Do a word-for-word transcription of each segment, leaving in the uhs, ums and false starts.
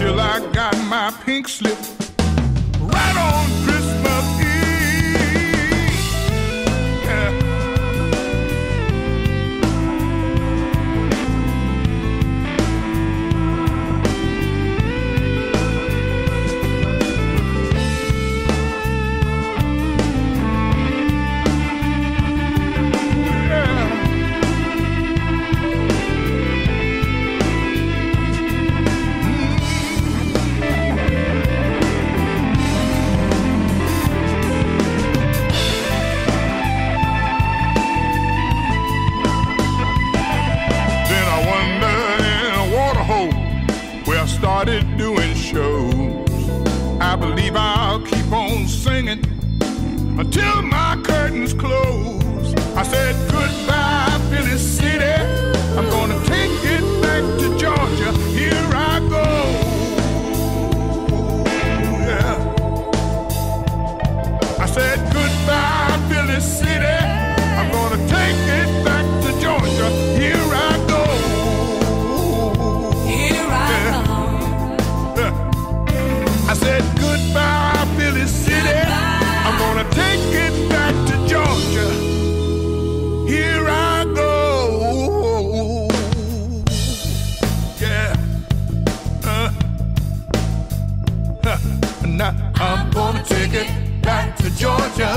till I got my pink slip right on Christmas Eve. Yeah. Yeah. Started doing shows. I believe I'll keep on singing until my curtains close. I said goodbye, Philly City. I'm gonna take it back to Georgia. Here I go. Yeah. I said goodbye, Philly City. I'm gonna take it back to Georgia. Here I go. Here I yeah. go. I said goodbye, Philly City. Goodbye. I'm gonna take it back to Georgia. Here I go. Yeah. Uh. Huh. Now I'm, I'm gonna, gonna take it, it back to Georgia.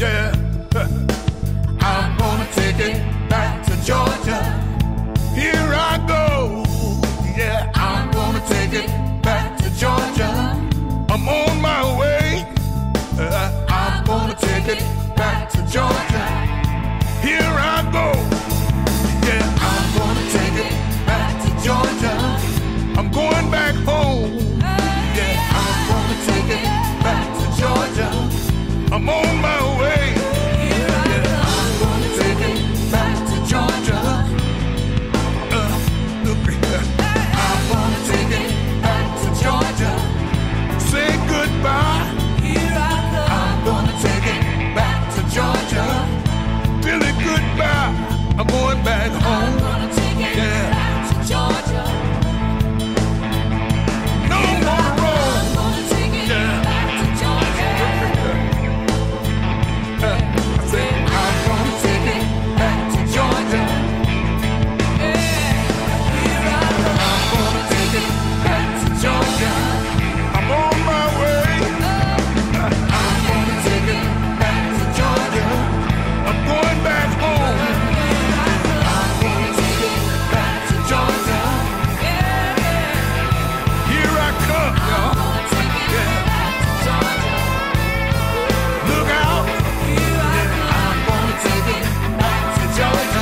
Yeah. Huh. I'm, I'm gonna take it back to Georgia. Here I go. Yeah. I'm gonna take it back to Georgia. I'm on my way. Uh, I'm gonna take it back to Georgia. Here I go. Yeah, I'm gonna take it back to Georgia. I'm going back home. Yeah, I'm gonna take it back to Georgia. I'm on my way. Yeah, I'm gonna take it back to Georgia. Uh, look uh, I'm gonna take it Georgia, say goodbye. Here I go. I'm gonna take it back to Georgia. Billy, goodbye. I'm going back home. I'm gonna take it yeah. back to Georgia. No more road. I'm gonna take it yeah. back to Georgia. I say I'm gonna take it back to Georgia. Yeah. Here I go. I'm gonna take it back to Georgia. I'm on my way. I'm gonna take it back to Georgia. I'm going back home. I'm gonna take it back to Georgia. Here I come, y'all. Yeah. Look out. I'm gonna take it back to Georgia.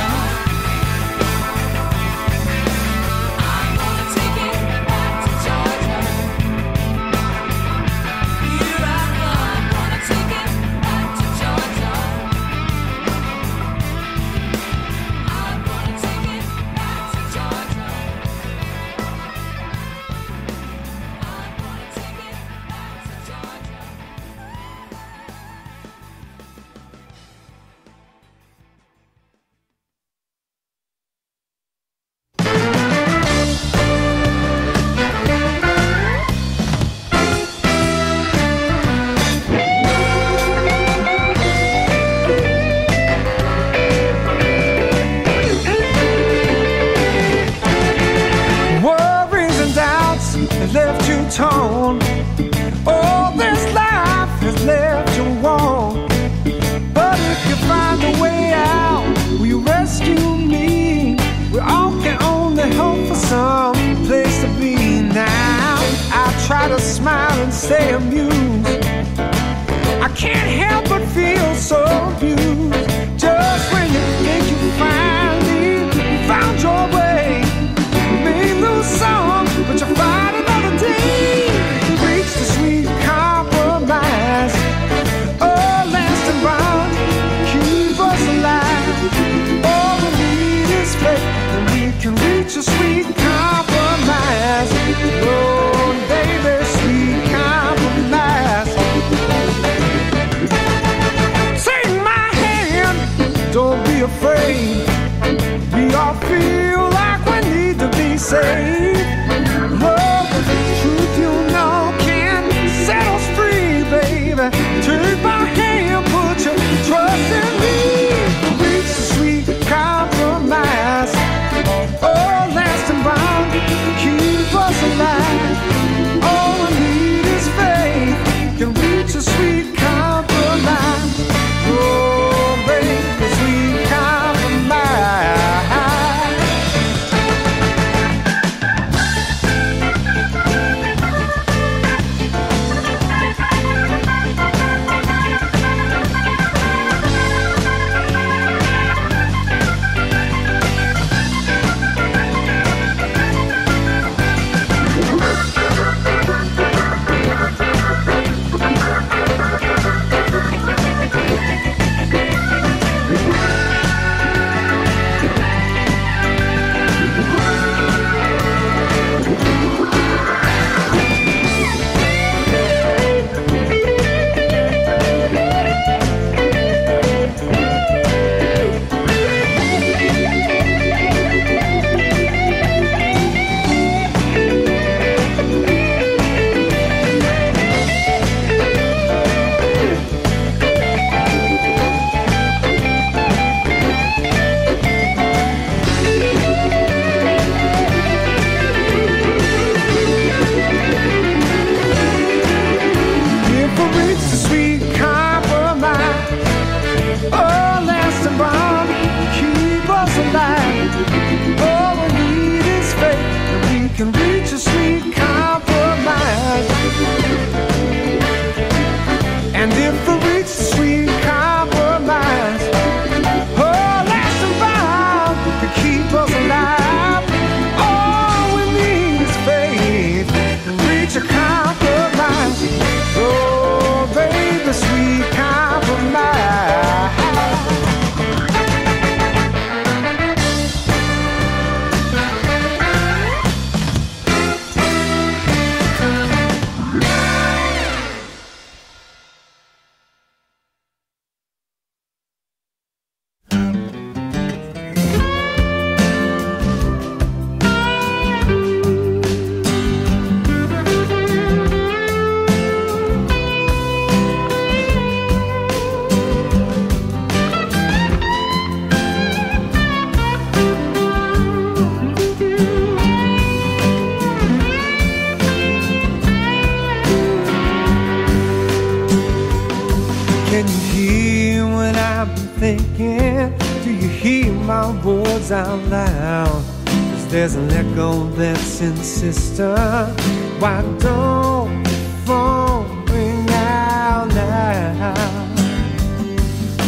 Afraid we all feel like we need to be saved. Whoa. can reach a sweet compromise. And if we reach a sweet compromise, oh, let's survive to keep us alive. All we need is faith to reach a compromise. Oh, baby, sweet compromise. Out loud, 'cause there's an echo that's insistent. Why don't the phone ring out now?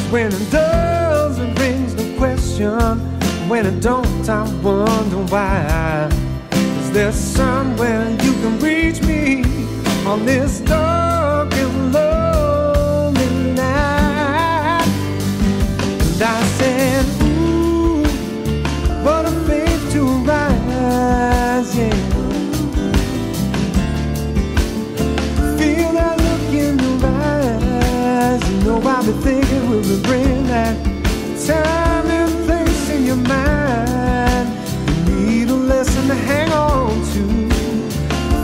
When it does, it rings no question. When it don't, I wonder why. Is there somewhere you can reach me on this dark and lonely night? And I said, what a faith to rise, yeah. Feel that look in your eyes. You know I'll be thinking we'll be bringing that time and place in your mind. You need a lesson to hang on to.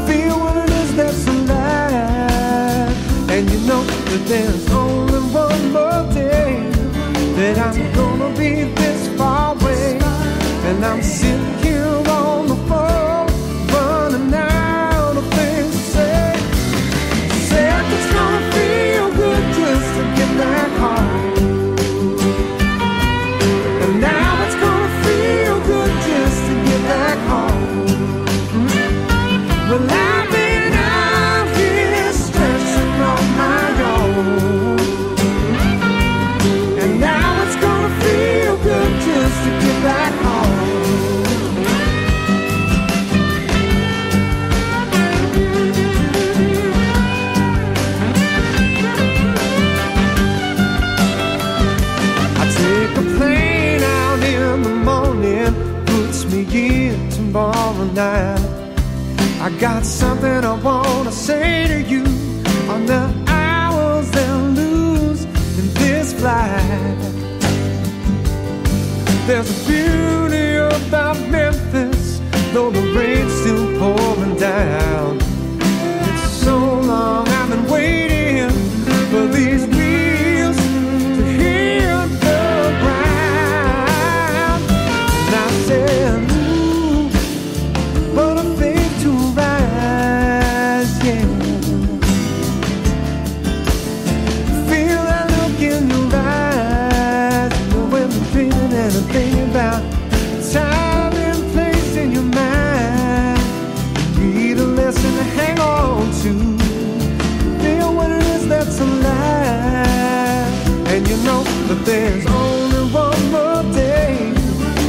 Feel what it is that's alive. And you know that there's only one more day that I'm gonna be this far away. And I'm sitting here on the phone, running out of things to say. Said it's gonna feel good just to get back home. And now it's gonna feel good just to get back home. Well, I've been out here stretching on my own. And now it's gonna feel good just to get back home. Tomorrow night, I got something I wanna say to you on the hours they'll lose in this flight. There's a beauty about Memphis, though the rain's still pouring down. It's so long I've been waiting for these wheels to hit the ground. And I said, but there's only one more day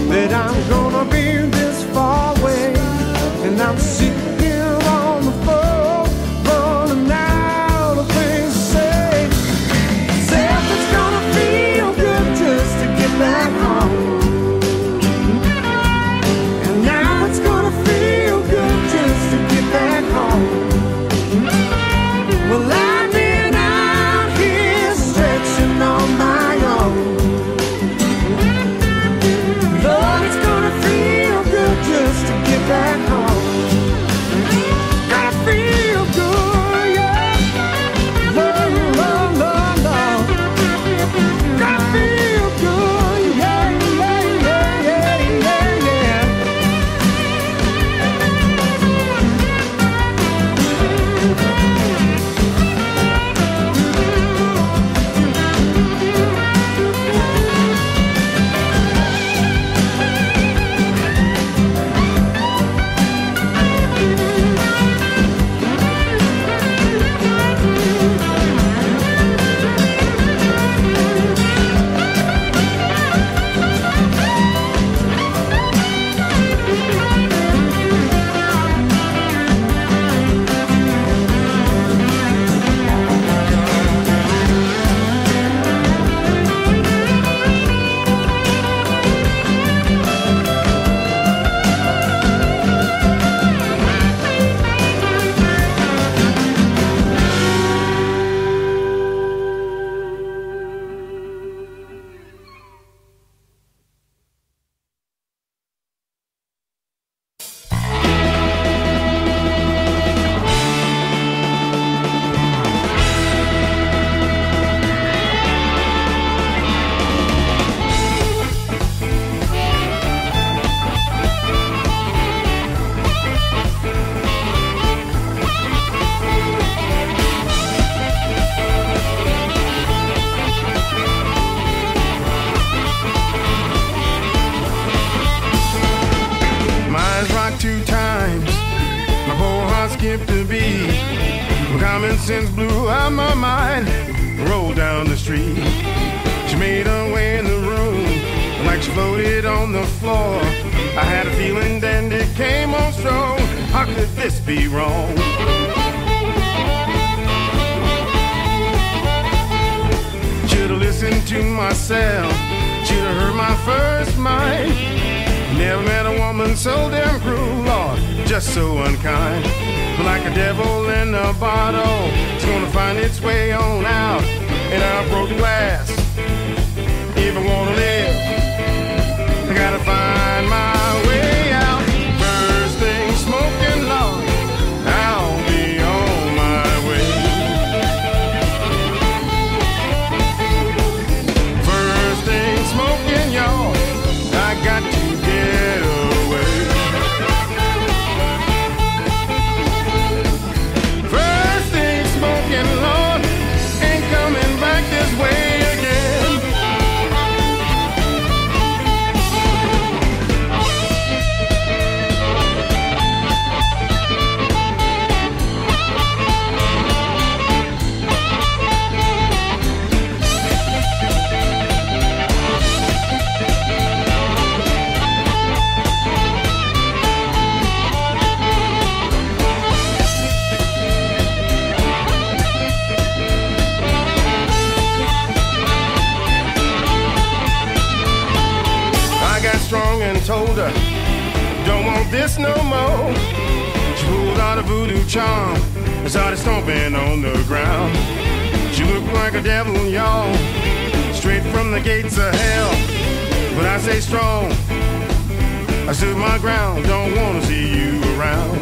that I'm gonna be this far away. And I'm sick here on the floor, running out of things to say. Except it's gonna feel good just to get back home. And now it's gonna feel good just to get back home. Well, I back home. ship to be. Common sense blew out my mind, rolled down the street. She made her way in the room, like she floated on the floor. I had a feeling then it came on strong. How could this be wrong? Should've listened to myself, should've heard my first mind. Never met a woman so damn cruel, Lord, just so unkind. Like a devil in a bottle, it's gonna find its way on out. And I broke glass, if I wanna live, I gotta find my way. Told her, don't want this no more. She pulled out a voodoo charm and started stomping on the ground. She looked like a devil, y'all, straight from the gates of hell. But I stay strong, I stood my ground, don't wanna see you around.